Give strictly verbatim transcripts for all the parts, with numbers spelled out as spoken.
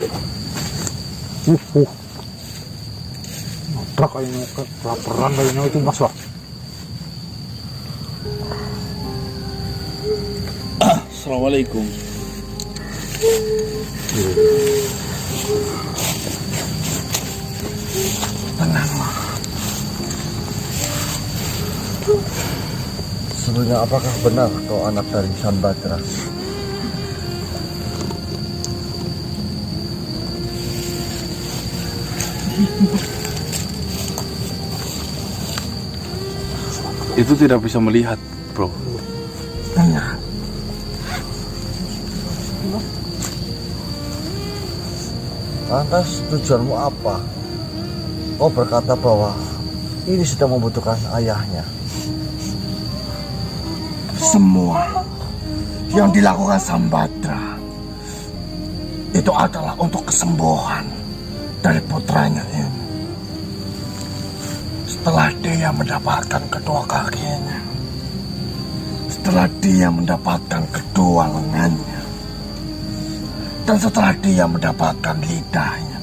Uh, uh. Nabrak kayaknya, kelaperan kayaknya itu mas lah. Assalamualaikum. Tenanglah. Sebenarnya apakah benar kau anak dari Sambhadra? Itu tidak bisa melihat, bro. Tanya. Lantas tujuanmu apa? Kau berkata bahwa ini sedang membutuhkan ayahnya. Semua yang dilakukan Sambhadra itu adalah untuk kesembuhan dari putranya ini. Setelah dia mendapatkan kedua kakinya, setelah dia mendapatkan kedua lengannya, dan setelah dia mendapatkan lidahnya,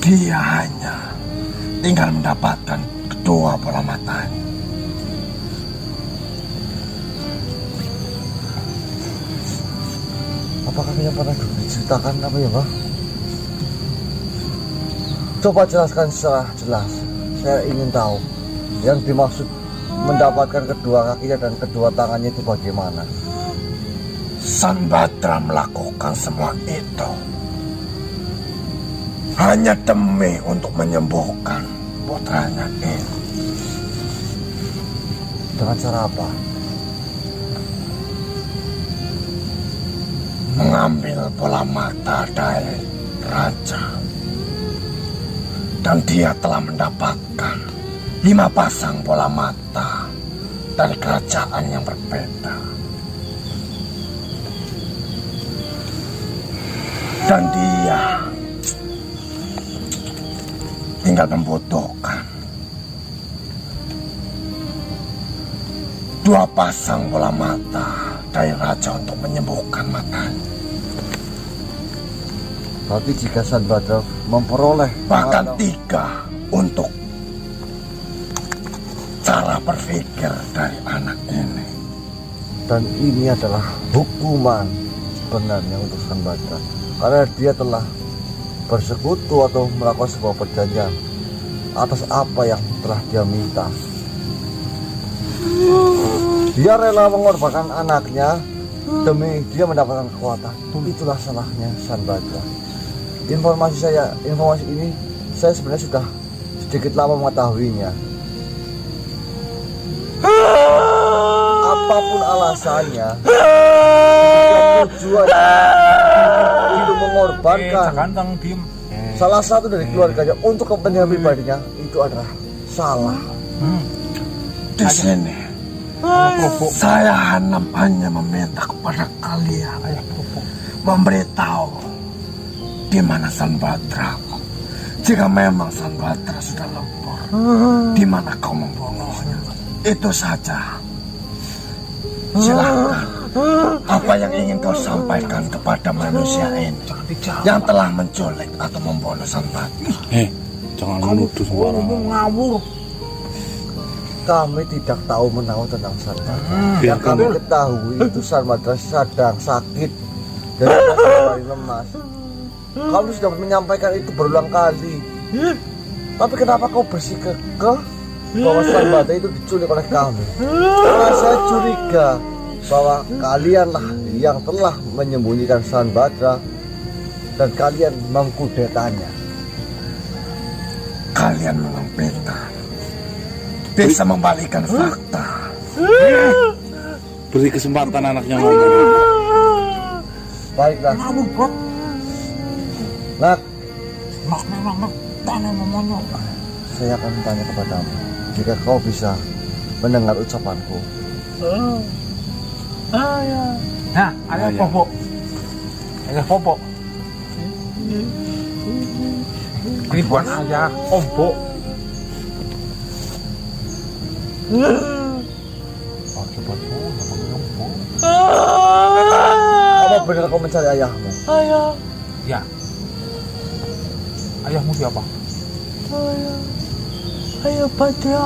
dia hanya tinggal mendapatkan kedua bola matanya. Apakah dia pernah diceritakan apa ya, Pak? Coba jelaskan secara jelas. Saya ingin tahu yang dimaksud mendapatkan kedua kakinya dan kedua tangannya itu bagaimana? Sambhadra melakukan semua itu hanya demi untuk menyembuhkan putranya itu. Dengan cara apa? Mengambil bola mata dari raja, dan dia telah mendapatkan lima pasang bola mata dari kerajaan yang berbeda. Dan dia tinggal membutuhkan dua pasang bola mata dari raja untuk menyembuhkan matanya. Tapi jika Sambhadra memperoleh bahkan atau... tiga untuk cara berpikir dari anak ini. Dan ini adalah hukuman sebenarnya untuk Sambhadra, karena dia telah bersekutu atau melakukan sebuah perjanjian atas apa yang telah dia minta. Dia rela mengorbankan anaknya demi dia mendapatkan kekuatan. Itulah salahnya Sambhadra. Informasi saya, informasi ini saya sebenarnya sudah sedikit lama mengetahuinya. Apapun alasannya, tujuannya untuk mengorbankan salah satu dari keluarganya untuk kepentingan pribadinya, itu adalah salah. Di sini saya hanya meminta kepada kalian memberitahu di mana Sambhadra. Jika memang Sambhadra sudah lebur, di mana kau membunuhnya? Itu saja. Silakan. Apa yang ingin kau sampaikan kepada manusia ini yang telah menculik atau membunuh Sambhadra? Eh, jangan menuduh sembarangan. Kamu ngawur. Kami tidak tahu menahu tentang Sambhadra. Yang kami ketahui itu Sambhadra sedang sakit dan kembali lemas. Kamu sudah menyampaikan itu berulang kali. Tapi kenapa kau bersikeras bahwa Sambhadra itu diculik oleh kami? Karena saya curiga bahwa kalianlah yang telah menyembunyikan Sambhadra dan kalian mengkudetanya. Kalian mengempeta bisa membalikan fakta. Beri kesempatan anaknya ngomong. Baiklah. Nak, saya akan bertanya kepadamu jika kau bisa mendengar ucapanku. Ah, ya. Nah, ada popok. Ada popok. Ini buat aja obok. Apa benar kau mencari ayahmu? Ayah. Ya. Ayahmu siapa? Ayah. Ayah Badra.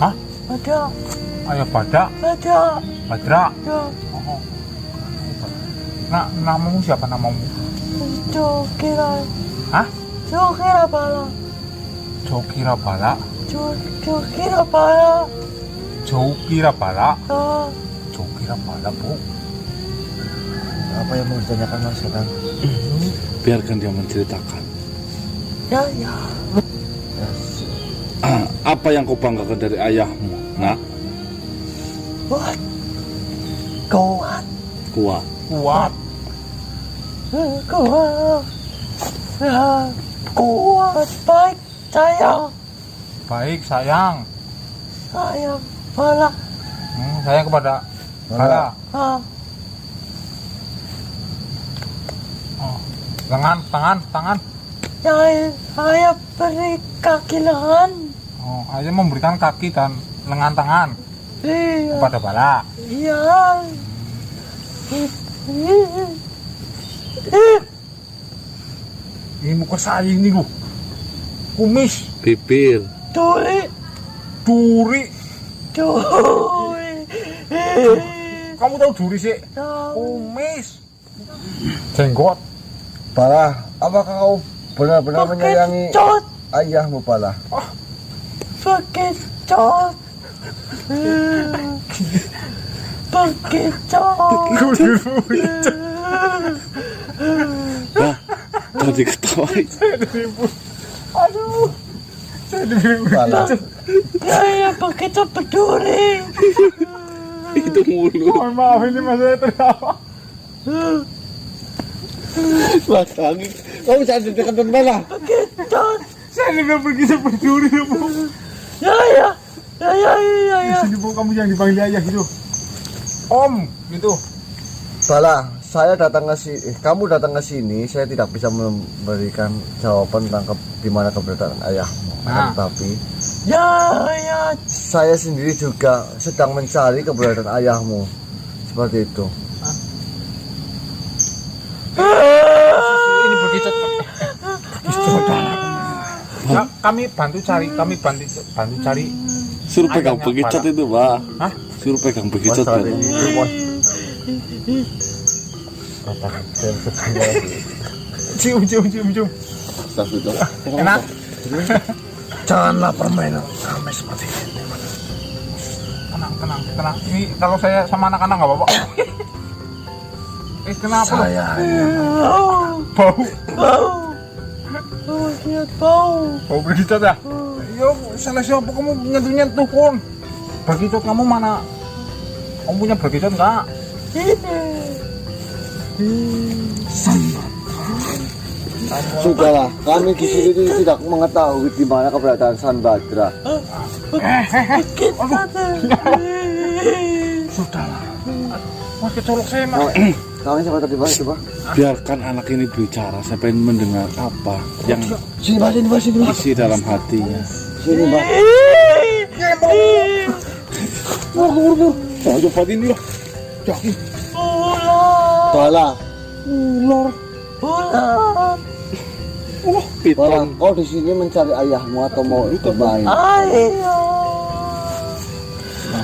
Hah? Badra. Ayah Badra? Badra. Badra? Ya. Oh. Nah, namamu siapa namamu? Jokira. Hah? Jokira Bala. Jokira Bala? Jokira Bala. Jokira Bala? Ya. Jokira Bala, Bu. Apa yang mau ditanyakan Mas Setan? Biarkan dia menceritakan. Ya, ya. Apa yang kau banggakan dari ayahmu, Nak? Kuat. Kuat. Kuat. Kuat. Kuat. Kuat. Baik, sayang. Baik, sayang. Sayang, Bala. Hmm, sayang kepada Bala. Ah. Tangan, tangan, tangan. Ya, saya beri kaki lengan. Oh, saya memberikan kaki dan lengan tangan. Iya. Kepada Bala. Iya. Ini muka saya ini loh. Kumis. Bibir. Duri. Duri. Duri. Kamu tahu duri sih? Tahu. Kumis. Jenggot. Bala, apakah kau benar-benar menyayangi ayahmu, Bala? Oh, berkecot. Berkecot. Bah, tadi ketawa. Aduh. Bala. Ya, ya, berkecot peduli. Itu mulut. Oh, maaf, ini masanya terlalu. Mas lagi, kamu jangan dekat dengan Bala. Begitu. Saya nggak pergi seperti ini, Bu. Ya, ya, ya, ya, ya, ya. Di sini, Bu, kamu jangan dipanggil ayah gitu. Om, gitu. Bala, saya datang ke sini. Eh, kamu datang ke sini. Saya tidak bisa memberikan jawaban tentang di mana keberadaan ayahmu. Nah. Tapi, ya, ya. Saya sendiri juga sedang mencari keberadaan ayahmu. Seperti itu. Ini berkicot. Nah, kami bantu cari, kami bantu bantu cari. Suruh pegang berkicot itu, Pak. Hah? Suruh pegang berkicot. Cium, cium, cium, cium. Enak. Janganlah permainan kami seperti ini. Tenang, tenang, tenang. Ini kalau saya sama anak-anak nggak apa-apa. Eh, kenapa? Saya bau. Bau. Bau. Bau, lihat bau. Bau berkicot ya? Yo, salah siapa kamu nyentuh-nyentuh kon? Berkicot kamu mana? Kamu punya berkicot enggak? Ini. Sudahlah, kami di sini tidak mengetahui di mana keberadaan San Badra. Sudahlah. Pakai colok saya, Mas. Kami sama tadi Bang, coba. Biarkan anak ini bicara, saya pengen mendengar apa yang sini, Mas, sini, Mas, sini, Mas. Isi dalam hatinya. Sini, Mas. Ya, mau. Mau keburu-buru. Jangan coba ini loh. Jaki. Ular. Bala. Ular. Ular. Oh, Pitong. Kau di sini mencari ayahmu atau mau ikut main? Ayah.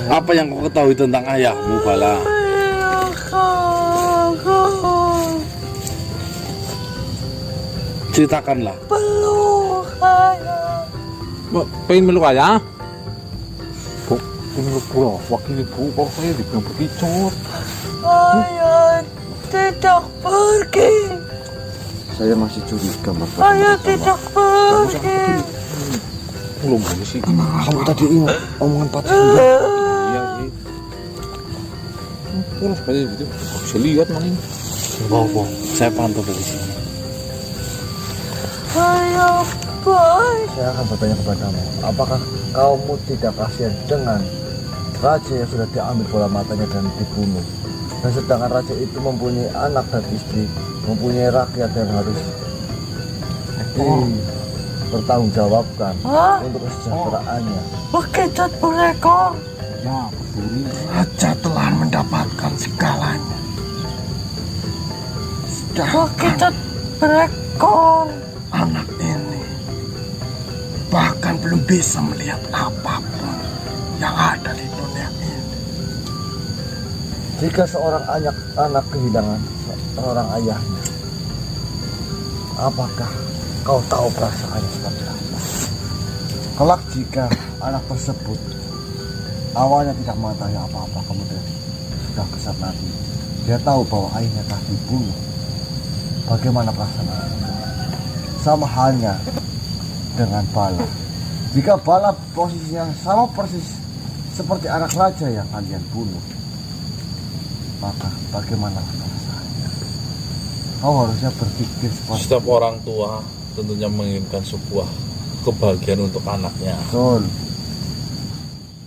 Apa yang kau ketahui tentang ayahmu, Bala? Ceritakanlah. Peluk ayah. Pengen meluk ayah? Bu, pengen meluk ayah. Wakil ibu, kalau saya dibilang berkicot. Ayah tidak pergi. Saya masih curiga, Bapak. Ayah tidak pergi. Belum boleh sih. Kamu tadi ingat omongan Pak Sunda. Iya, iya. Terus kayak gitu. Saya lihat, maling. Bawa-bawa. Saya pantau dari sini. Ayah, boy. Saya akan bertanya kepadamu, apakah kamu tidak kasihan dengan raja yang sudah diambil bola matanya dan dibunuh? Dan sedangkan raja itu mempunyai anak dan istri, mempunyai rakyat yang harus dipertanggungjawabkan untuk kesejahteraannya. Berkecot mereka. Ya, raja telah mendapatkan segalanya. Wah, kita berekor. Anak ini bahkan belum bisa melihat apapun yang ada di dunia ini. Jika seorang anak anak kehilangan seorang ayahnya, apakah kau tahu perasaan seperti apa? Kelak jika anak tersebut awalnya tidak mengetahui apa-apa, kemudian sudah besar nanti dia tahu bahwa ayahnya telah dibunuh, bagaimana perasaan? Sama halnya dengan Bala. Jika Bala posisinya sama persis seperti anak raja yang kalian bunuh, maka bagaimana perasaannya? Kau harusnya berpikir seperti setiap orang tua tentunya menginginkan sebuah kebahagiaan untuk anaknya. Betul.